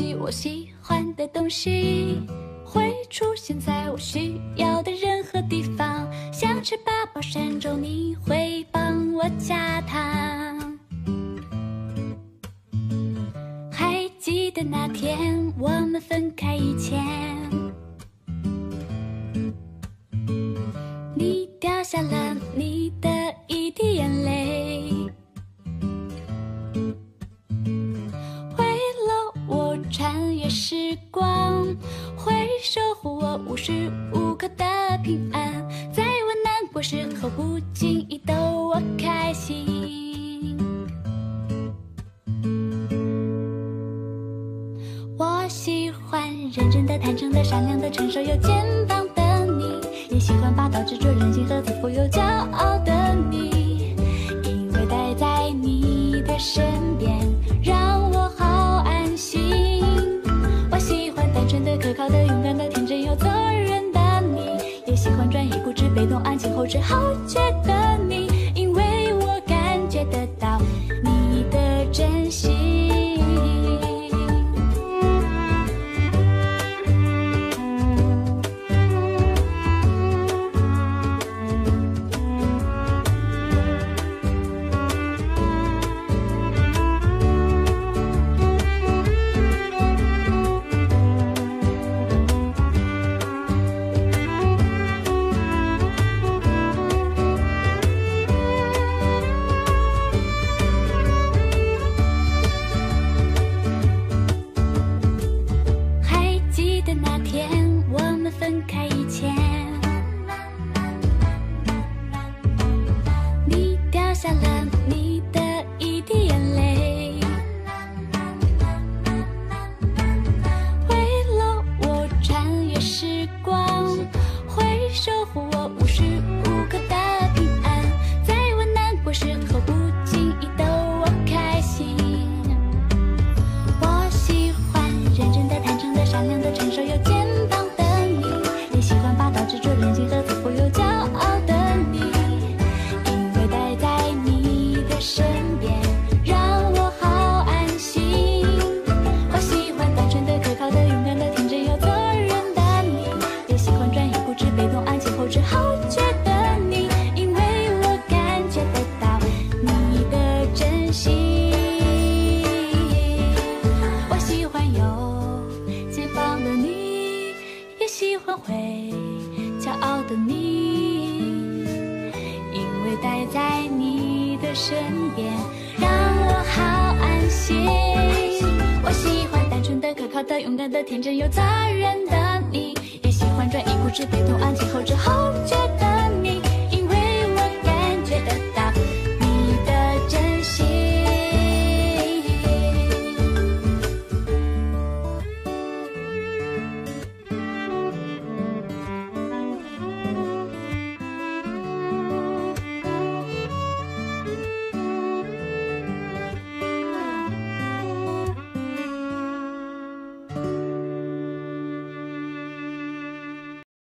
及我喜欢的东西，会出现在我需要的任何地方。想吃八宝山粥，你会帮我加糖。还记得那天我们分开以前，你掉下了你的一滴眼泪。 穿越时光，会守护我无时无刻的平安。在我难过时候，不经意逗我开心。我喜欢认真的、坦诚的、善良的、成熟又健康的你，也喜欢霸道、执着、任性和自负又骄傲的你。因为待在你的身边，让我好安心。 可靠的、勇敢的、天真又做人的你，也喜欢专一、固执、被动、安静、后知后觉的你，因为我感觉得到你的真心。天真又责任的你，也喜欢专一、固执、被动、安静、后知后觉的。